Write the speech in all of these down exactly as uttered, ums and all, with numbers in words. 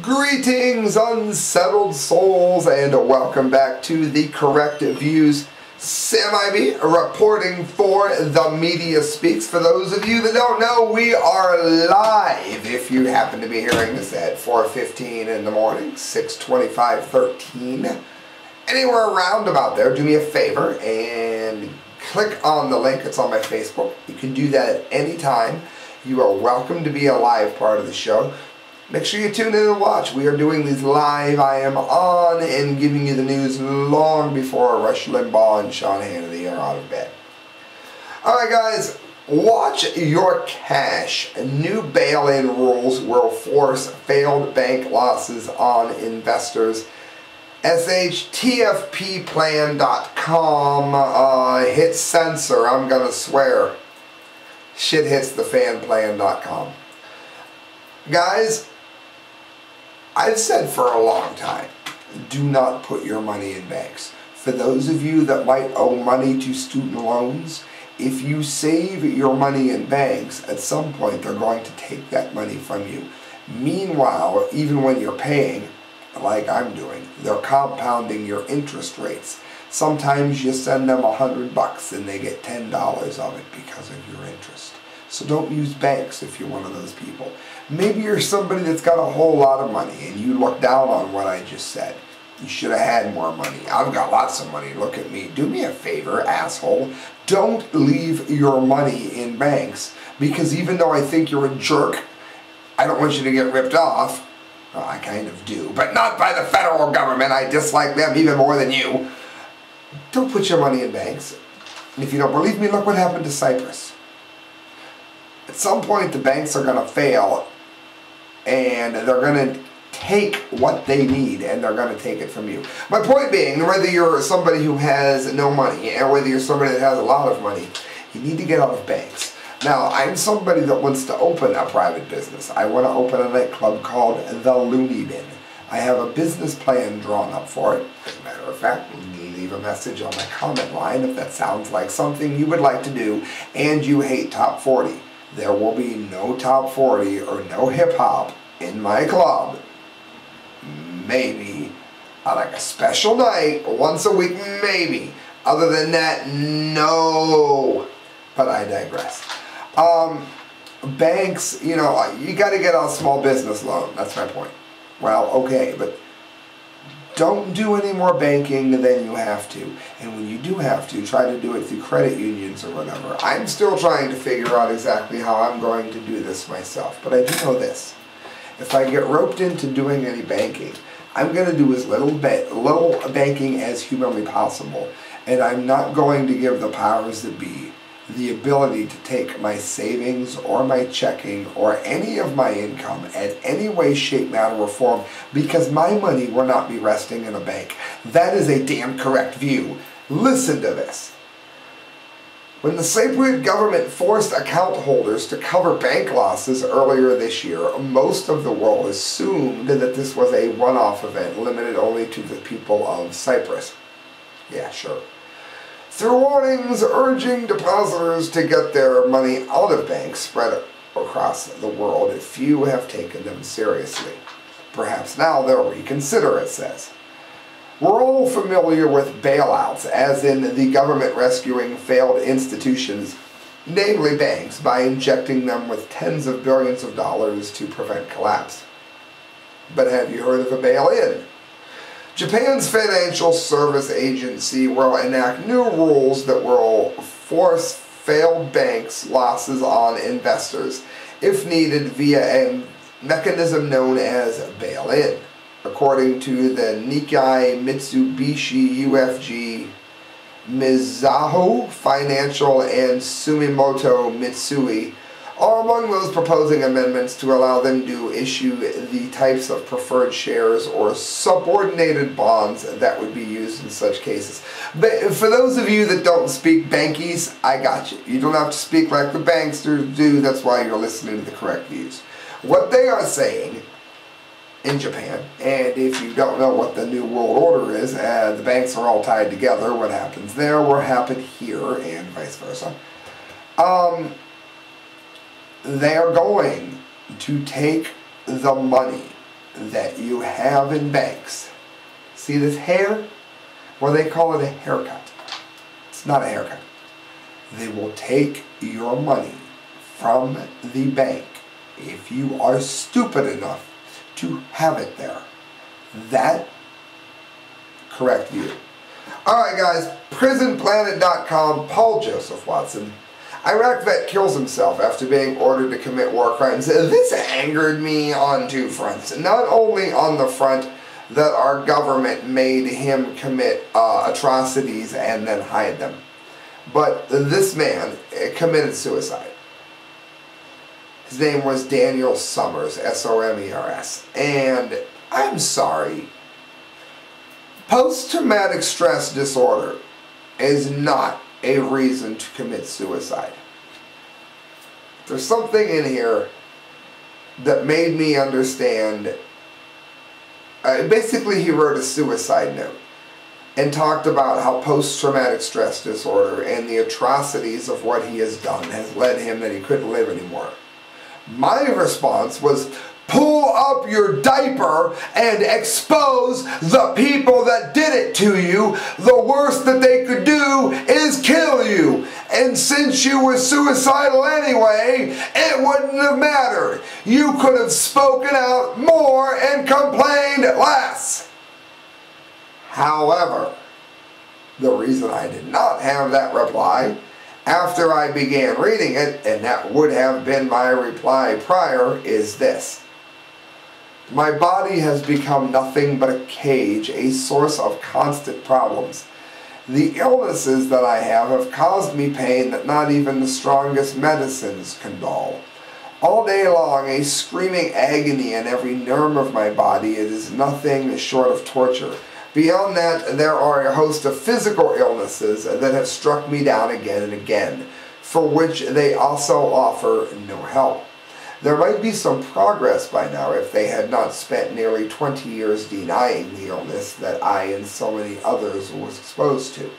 Greetings, unsettled souls, and welcome back to The Correct Views. Sam Ivey reporting for The Media Speaks. For those of you that don't know, we are live if you happen to be hearing this at four fifteen in the morning, six twenty-five, thirteen, anywhere around about there. Do me a favor and click on the link. It's on my Facebook. You can do that at any time. You are welcome to be a live part of the show. Make sure you tune in and watch. We are doing these live. I am on and giving you the news long before Rush Limbaugh and Sean Hannity are out of bed. Alright guys, watch your cash. New bail-in rules will force failed bank losses on investors. S H T F P plan dot com uh, hit censor, I'm going to swear. Shit hits the fan, plan dot com. Guys, I've said for a long time, do not put your money in banks. For those of you that might owe money to student loans, if you save your money in banks, at some point they're going to take that money from you. Meanwhile, even when you're paying, like I'm doing, they're compounding your interest rates. Sometimes you send them a hundred bucks and they get ten dollars of it because of your interest. So don't use banks if you're one of those people. Maybe you're somebody that's got a whole lot of money and you look down on what I just said. You should have had more money. I've got lots of money. Look at me. Do me a favor, asshole. Don't leave your money in banks, because even though I think you're a jerk, I don't want you to get ripped off. Well, I kind of do, but not by the federal government. I dislike them even more than you. Don't put your money in banks. And if you don't believe me, look what happened to Cyprus. At some point the banks are going to fail and they're going to take what they need and they're going to take it from you. My point being, whether you're somebody who has no money and whether you're somebody that has a lot of money, you need to get out of banks. Now, I'm somebody that wants to open a private business. I want to open a nightclub called The Looney Bin. I have a business plan drawn up for it. As a matter of fact, leave a message on my comment line if that sounds like something you would like to do and you hate top forty. There will be no top forty or no hip-hop in my club. Maybe on like a special night, once a week, maybe. Other than that, no. But I digress. Um, banks, you know, you got to get a small business loan. That's my point. Well, okay, but don't do any more banking than you have to. And when you do have to, try to do it through credit unions or whatever. I'm still trying to figure out exactly how I'm going to do this myself. But I do know this. If I get roped into doing any banking, I'm going to do as little, ba little banking as humanly possible. And I'm not going to give the powers that be the ability to take my savings or my checking or any of my income in any way, shape, matter, or form, because my money will not be resting in a bank. That is a damn correct view. Listen to this. When the Cypriot government forced account holders to cover bank losses earlier this year, most of the world assumed that this was a one-off event limited only to the people of Cyprus. Yeah, sure. Through warnings urging depositors to get their money out of banks spread across the world, if few have taken them seriously. Perhaps now they'll reconsider, it says. We're all familiar with bailouts, as in the government rescuing failed institutions, namely banks, by injecting them with tens of billions of dollars to prevent collapse. But have you heard of a bail-in? Japan's Financial Service Agency will enact new rules that will force failed banks' losses on investors, if needed, via a mechanism known as bail-in. According to the Nikkei Mitsubishi U F J Mizuho Financial and Sumitomo Mitsui are among those proposing amendments to allow them to issue the types of preferred shares or subordinated bonds that would be used in such cases. But for those of you that don't speak bankies, I got you. You don't have to speak like the banksters do. That's why you're listening to The Correct Views. What they are saying in Japan, and if you don't know what the New World Order is, uh, the banks are all tied together. What happens there will happen here, and vice versa. Um... They are going to take the money that you have in banks. See this hair? Well, they call it a haircut. It's not a haircut. They will take your money from the bank if you are stupid enough to have it there. That correct view. Alright guys, Prison Planet dot com, Paul Joseph Watson. Iraq vet kills himself after being ordered to commit war crimes. This angered me on two fronts. Not only on the front that our government made him commit uh, atrocities and then hide them, but this man committed suicide. His name was Daniel Summers, S O M E R S. And I'm sorry, post-traumatic stress disorder is not a reason to commit suicide. There's something in here that made me understand. Uh, basically, he wrote a suicide note and talked about how post-traumatic stress disorder and the atrocities of what he has done has led him that he couldn't live anymore. My response was, pull up your diaper and expose the people that did it to you. The worst that they could do is kill you. And since you were suicidal anyway, it wouldn't have mattered. You could have spoken out more and complained less. However, the reason I did not have that reply after I began reading it, and that would have been my reply prior, is this. My body has become nothing but a cage, a source of constant problems. The illnesses that I have have caused me pain that not even the strongest medicines can dull. All day long, a screaming agony in every nerve of my body. It is nothing short of torture. Beyond that, there are a host of physical illnesses that have struck me down again and again, for which they also offer no help. There might be some progress by now if they had not spent nearly twenty years denying the illness that I and so many others was exposed to,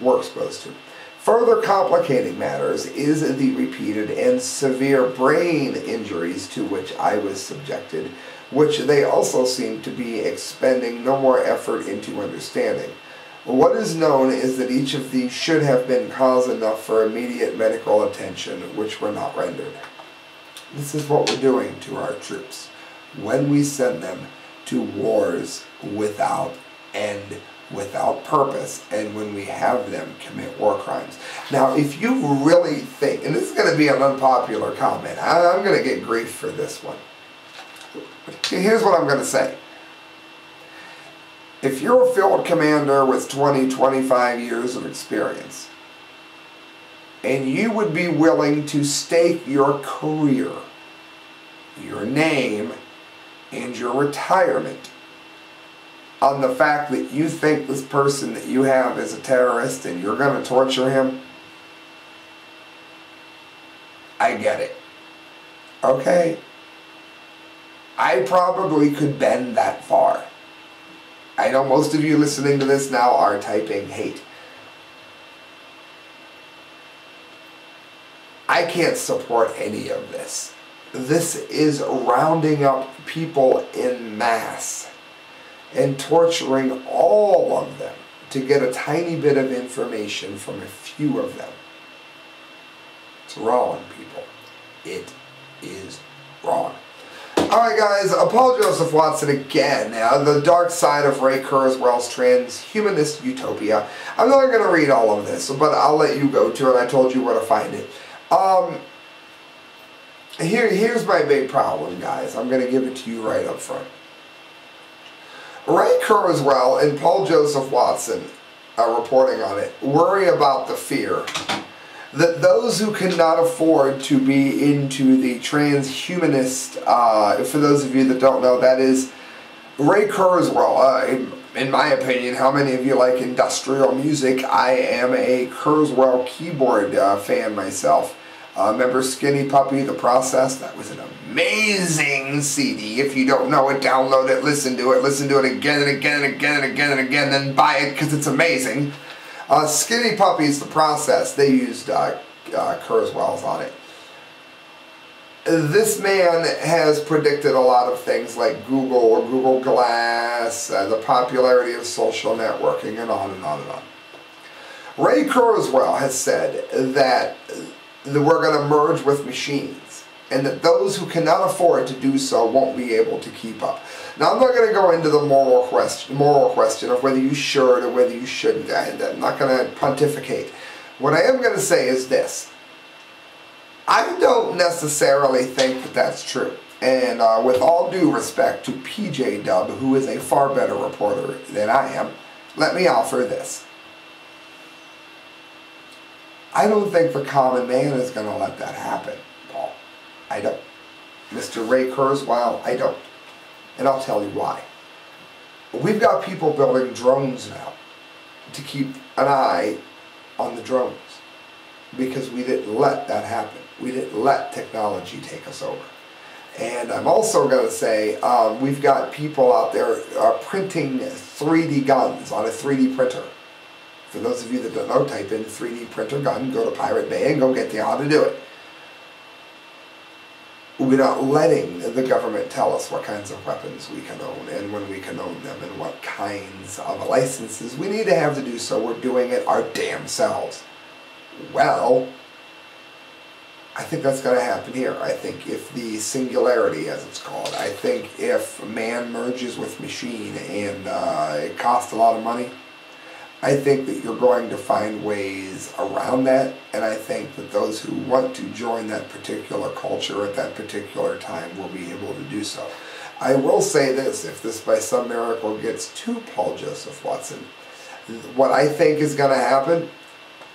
were exposed to. Further complicating matters is the repeated and severe brain injuries to which I was subjected, which they also seem to be expending no more effort into understanding. What is known is that each of these should have been cause enough for immediate medical attention, which were not rendered. This is what we're doing to our troops when we send them to wars without end, without purpose, and when we have them commit war crimes. Now, if you really think, and this is going to be an unpopular comment, I'm going to get grief for this one. Here's what I'm going to say. If you're a field commander with twenty, twenty-five years of experience, and you would be willing to stake your career, your name, and your retirement on the fact that you think this person that you have is a terrorist and you're going to torture him, I get it. Okay? I probably could bend that far. I know most of you listening to this now are typing hate. I can't support any of this. This is rounding up people in mass and torturing all of them to get a tiny bit of information from a few of them. It's wrong, people. It is wrong. Alright guys, Paul Joseph Watson again, uh, the dark side of Ray Kurzweil's transhumanist utopia. I'm not going to read all of this, but I'll let you go to it. I told you where to find it. Um, here, here's my big problem, guys. I'm going to give it to you right up front. Ray Kurzweil and Paul Joseph Watson, uh, reporting on it, worry about the fear that those who cannot afford to be into the transhumanist, uh, for those of you that don't know, that is Ray Kurzweil. Uh, In my opinion, how many of you like industrial music? I am a Kurzweil keyboard uh, fan myself. Uh, remember Skinny Puppy, The Process? That was an amazing C D. If you don't know it, download it, listen to it, listen to it again and again and again and again and again, then buy it because it's amazing. Uh, Skinny Puppy's The Process. They used uh, uh, Kurzweil's on it. This man has predicted a lot of things like Google or Google Glass, uh, the popularity of social networking, and on and on and on. Ray Kurzweil has said that we're going to merge with machines, and that those who cannot afford to do so won't be able to keep up. Now, I'm not going to go into the moral question, moral question of whether you should or whether you shouldn't. I'm not going to pontificate. What I am going to say is this. I don't necessarily think that that's true, and uh, with all due respect to P J Dub, who is a far better reporter than I am, let me offer this. I don't think the common man is going to let that happen, Paul. I don't. Mister Ray Kurzweil, I don't. And I'll tell you why. We've got people building drones now to keep an eye on the drones, because we didn't let that happen. We didn't let technology take us over. And I'm also going to say um, we've got people out there uh, printing three D guns on a three D printer. For those of you that don't know, type in three D printer gun, go to Pirate Bay, and go get the how to do it. We're not letting the government tell us what kinds of weapons we can own, and when we can own them, and what kinds of licenses we need to have to do so. We're doing it our damn selves. Well, I think that's going to happen here. I think if the singularity, as it's called, I think if man merges with machine and uh, it costs a lot of money, I think that you're going to find ways around that, and I think that those who want to join that particular culture at that particular time will be able to do so. I will say this, if this by some miracle gets to Paul Joseph Watson, what I think is going to happen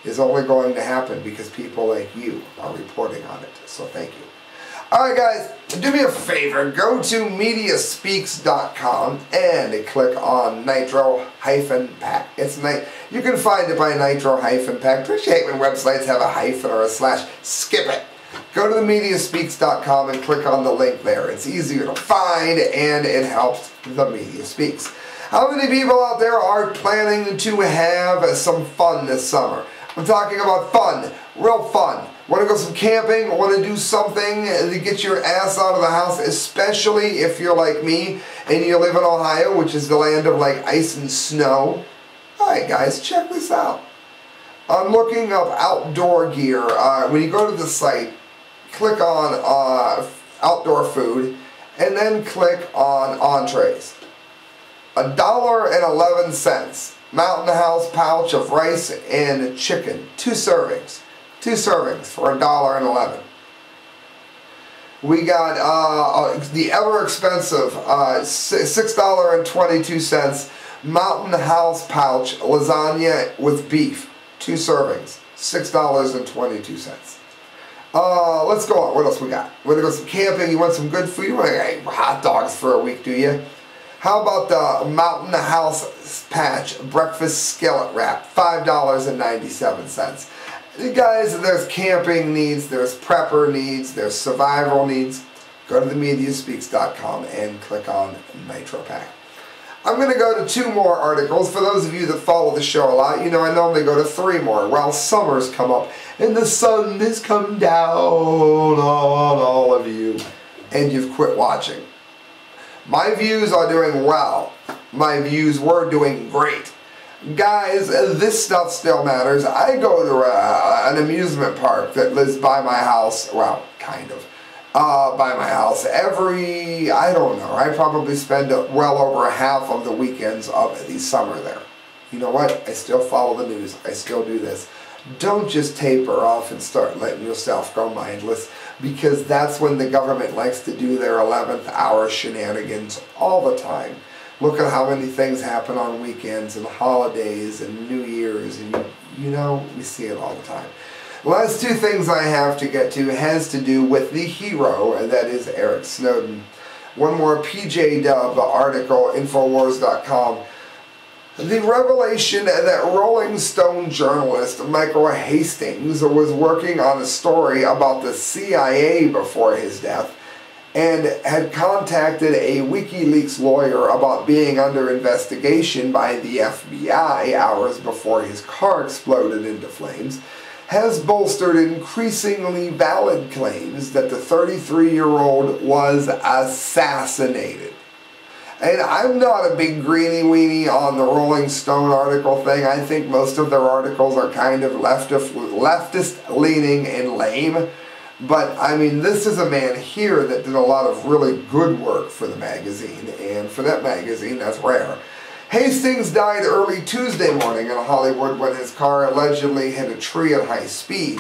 is only going to happen because people like you are reporting on it. So thank you. Alright guys, do me a favor, go to Mediaspeaks dot com and click on Nitro Pack. It's ni you can find it by Nitro Pack. Appreciate when websites have a hyphen or a slash. Skip it. Go to the Mediaspeaks dot com and click on the link there. It's easier to find and it helps the Media Speaks. How many people out there are planning to have some fun this summer? I'm talking about fun, real fun. Want to go some camping, want to do something to get your ass out of the house, especially if you're like me and you live in Ohio, which is the land of like ice and snow. Alright guys, check this out. I'm looking up outdoor gear. Uh, when you go to the site, click on uh, outdoor food and then click on entrees. A dollar and eleven cents. Mountain House pouch of rice and chicken. Two servings. Two servings for a dollar and eleven. We got uh, the ever expensive uh, six dollars and twenty-two cents Mountain House pouch lasagna with beef. Two servings. six dollars and twenty-two cents. Uh, let's go on. What else we got? We're going to go some camping. You want some good food? You want to get hot dogs for a week, do you? How about the Mountain House Patch Breakfast Skillet Wrap, five dollars and ninety-seven cents. Guys, there's camping needs, there's prepper needs, there's survival needs. Go to the mediaspeaks dot com and click on NitroPack. I'm going to go to two more articles. For those of you that follow the show a lot, you know I normally go to three more. Well, summer's come up, and the sun has come down on all of you, and you've quit watching. My views are doing well. My views were doing great. Guys, this stuff still matters. I go to uh, an amusement park that lives by my house. Well, kind of. Uh, by my house. Every, I don't know, I probably spend well over half of the weekends of the summer there. You know what? I still follow the news. I still do this. Don't just taper off and start letting yourself go mindless, because that's when the government likes to do their eleventh hour shenanigans all the time. Look at how many things happen on weekends and holidays and New Year's, and you know, we see it all the time. Last two things I have to get to has to do with the hero, and that is Edward Snowden. One more P J Dub article, Infowars dot com. The revelation that Rolling Stone journalist Michael Hastings was working on a story about the C I A before his death and had contacted a WikiLeaks lawyer about being under investigation by the F B I hours before his car exploded into flames. has bolstered increasingly valid claims that the thirty-three-year-old was assassinated. And I'm not a big greenie-weenie on the Rolling Stone article thing. I think most of their articles are kind of leftist-leaning and lame. But, I mean, this is a man here that did a lot of really good work for the magazine. And for that magazine, that's rare. Hastings died early Tuesday morning in Hollywood when his car allegedly hit a tree at high speed.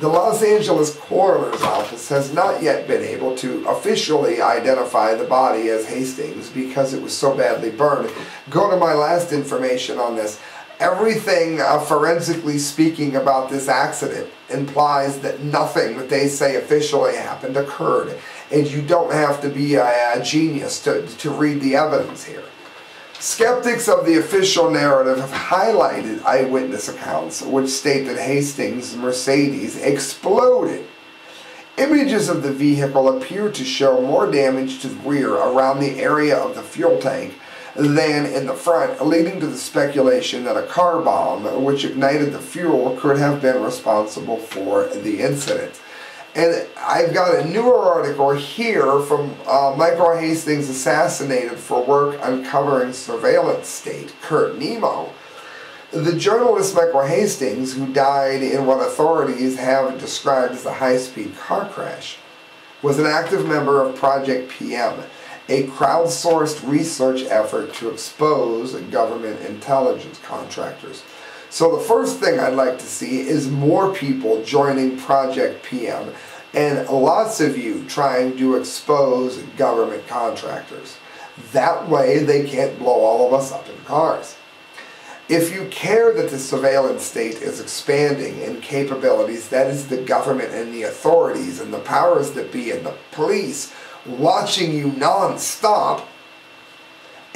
The Los Angeles coroner's office has not yet been able to officially identify the body as Hastings because it was so badly burned. Go to my last information on this. Everything uh, forensically speaking about this accident implies that nothing that they say officially happened occurred. And you don't have to be a, a genius to, to read the evidence here. Skeptics of the official narrative have highlighted eyewitness accounts which state that Hastings' Mercedes exploded. Images of the vehicle appear to show more damage to the rear around the area of the fuel tank than in the front, leading to the speculation that a car bomb which ignited the fuel could have been responsible for the incident. And I've got a newer article here from uh, Michael Hastings assassinated for work uncovering surveillance state, Kurt Nemo. The journalist Michael Hastings, who died in what authorities have described as a high-speed car crash, was an active member of Project P M, a crowdsourced research effort to expose government intelligence contractors. So the first thing I'd like to see is more people joining Project P M and lots of you trying to expose government contractors. That way they can't blow all of us up in cars. If you care that the surveillance state is expanding in capabilities, that is the government and the authorities and the powers that be and the police watching you non-stop,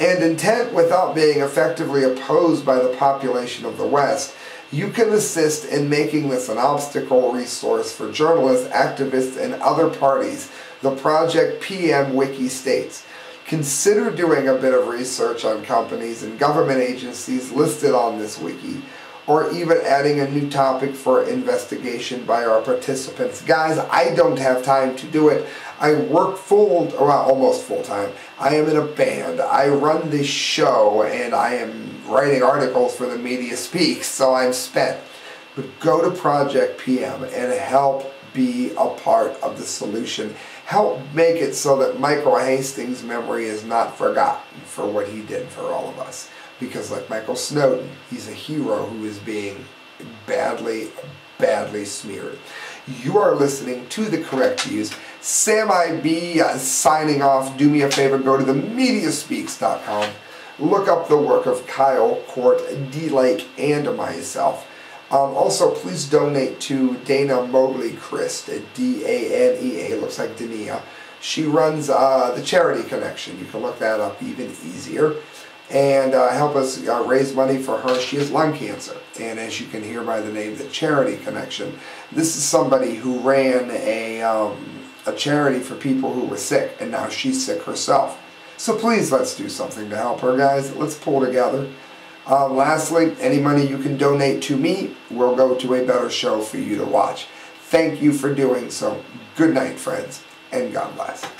and intent without being effectively opposed by the population of the West, you can assist in making this an obstacle resource for journalists, activists, and other parties, the Project P M Wiki states. Consider doing a bit of research on companies and government agencies listed on this wiki, or even adding a new topic for investigation by our participants. Guys, I don't have time to do it. I work full, well, almost full-time. I am in a band. I run this show, and I am writing articles for the Media Speaks, so I'm spent. But go to Project P M and help be a part of the solution. Help make it so that Michael Hastings' memory is not forgotten for what he did for all of us. Because like Michael Snowden, he's a hero who is being badly, badly smeared. You are listening to The Correct Views. Sam I B uh, signing off. Do me a favor, go to the Mediaspeaks dot com. Look up the work of Kyle Court, D. Lake, and myself. Um, also, please donate to Dana Mobley Christ, D A N E A, looks like Dania. She runs uh, the Charity Connection. You can look that up even easier. And uh, help us uh, raise money for her. She has lung cancer. And as you can hear by the name, the Charity Connection, this is somebody who ran a, um, a charity for people who were sick, and now she's sick herself. So please, let's do something to help her, guys. Let's pull together. Uh, lastly, any money you can donate to me will go to a better show for you to watch. Thank you for doing so. Good night, friends, and God bless.